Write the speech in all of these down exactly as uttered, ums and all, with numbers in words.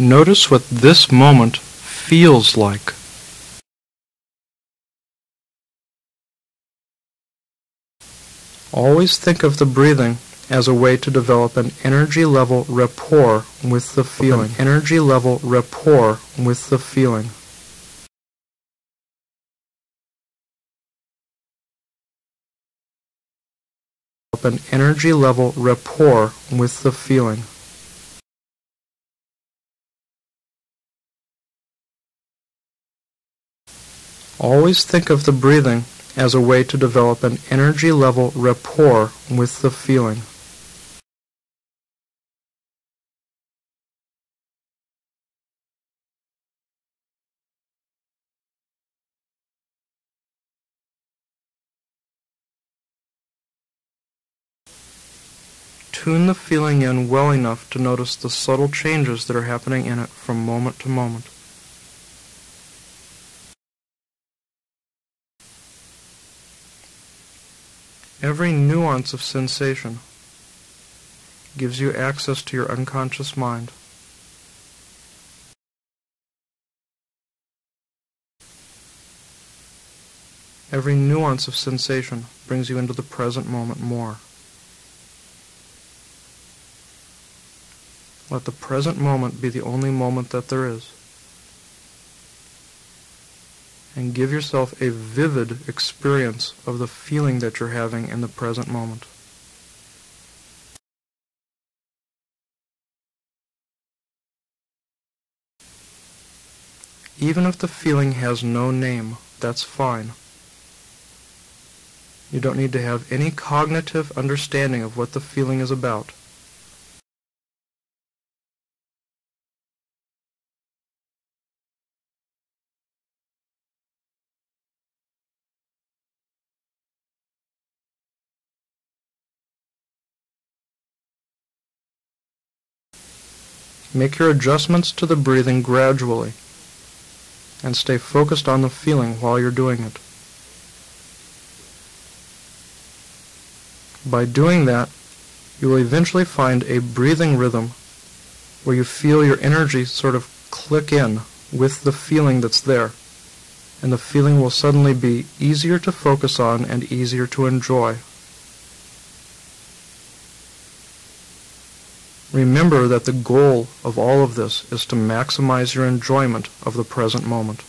Notice what this moment feels like. Always think of the breathing as a way to develop an energy level rapport with the feeling. An energy level rapport with the feeling. An energy level rapport with the feeling. Always think of the breathing as a way to develop an energy level rapport with the feeling. Tune the feeling in well enough to notice the subtle changes that are happening in it from moment to moment. Every nuance of sensation gives you access to your unconscious mind. Every nuance of sensation brings you into the present moment more. Let the present moment be the only moment that there is, and give yourself a vivid experience of the feeling that you're having in the present moment. Even if the feeling has no name, that's fine. You don't need to have any cognitive understanding of what the feeling is about. Make your adjustments to the breathing gradually, and stay focused on the feeling while you're doing it. By doing that, you will eventually find a breathing rhythm where you feel your energy sort of click in with the feeling that's there, and the feeling will suddenly be easier to focus on and easier to enjoy. Remember that the goal of all of this is to maximize your enjoyment of the present moment.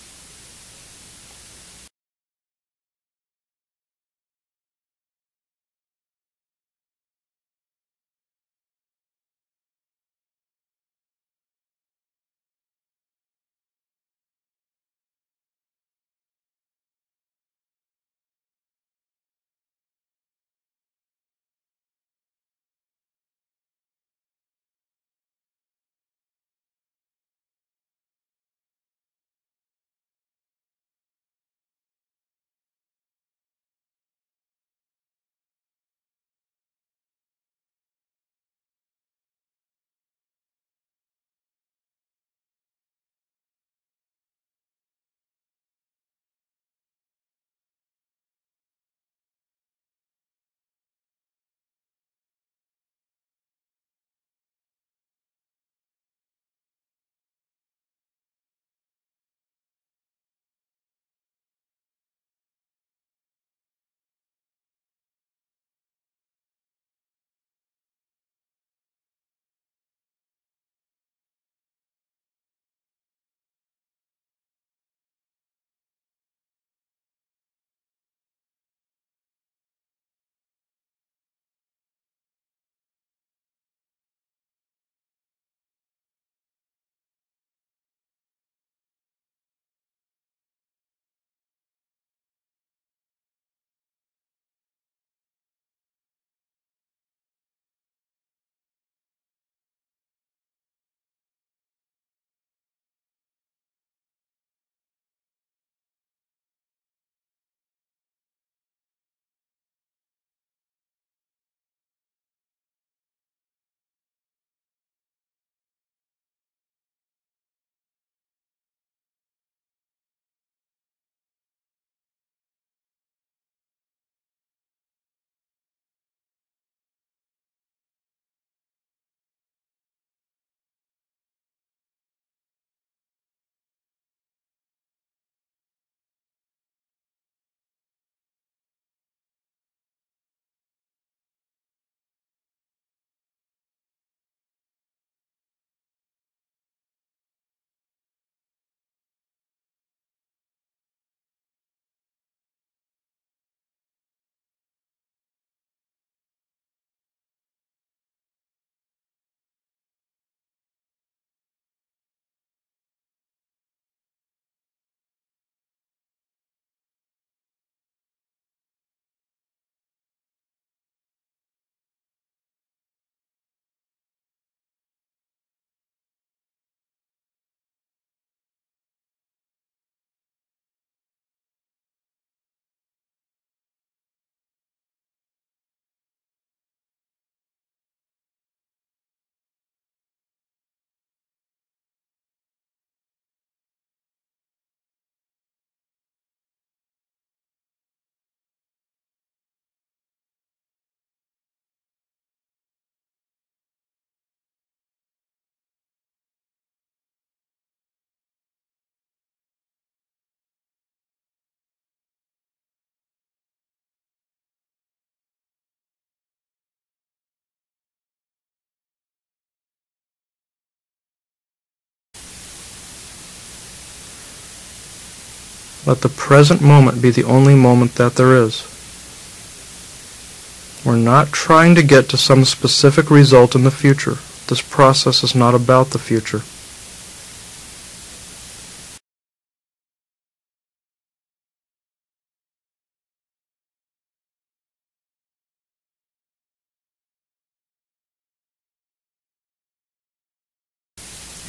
Let the present moment be the only moment that there is. We're not trying to get to some specific result in the future. This process is not about the future.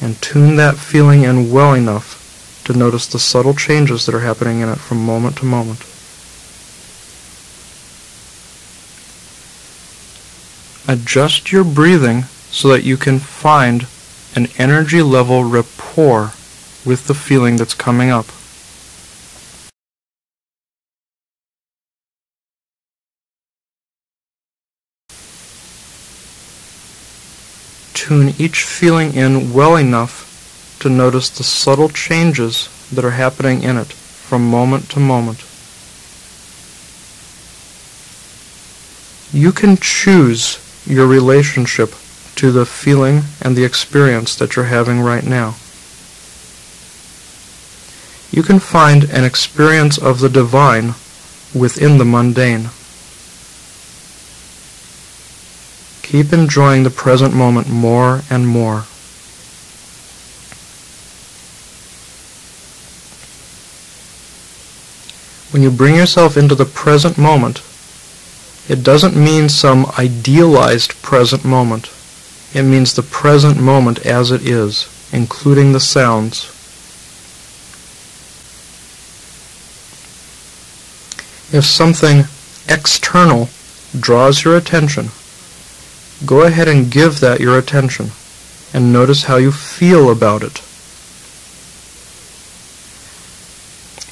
And tune that feeling in well enough to notice the subtle changes that are happening in it from moment to moment. Adjust your breathing so that you can find an energy level rapport with the feeling that's coming up. Tune each feeling in well enough to notice the subtle changes that are happening in it from moment to moment. You can choose your relationship to the feeling and the experience that you're having right now. You can find an experience of the divine within the mundane. Keep enjoying the present moment more and more. When you bring yourself into the present moment, it doesn't mean some idealized present moment. It means the present moment as it is, including the sounds. If something external draws your attention, go ahead and give that your attention, and notice how you feel about it.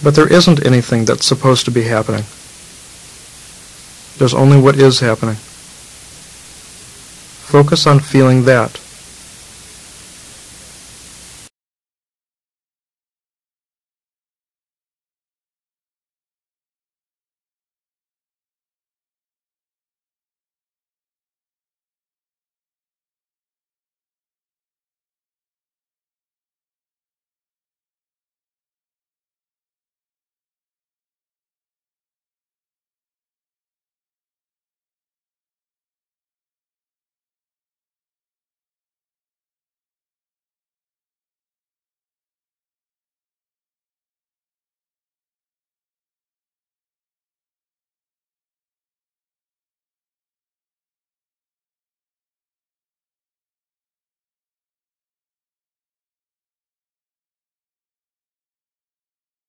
But there isn't anything that's supposed to be happening. There's only what is happening. Focus on feeling that.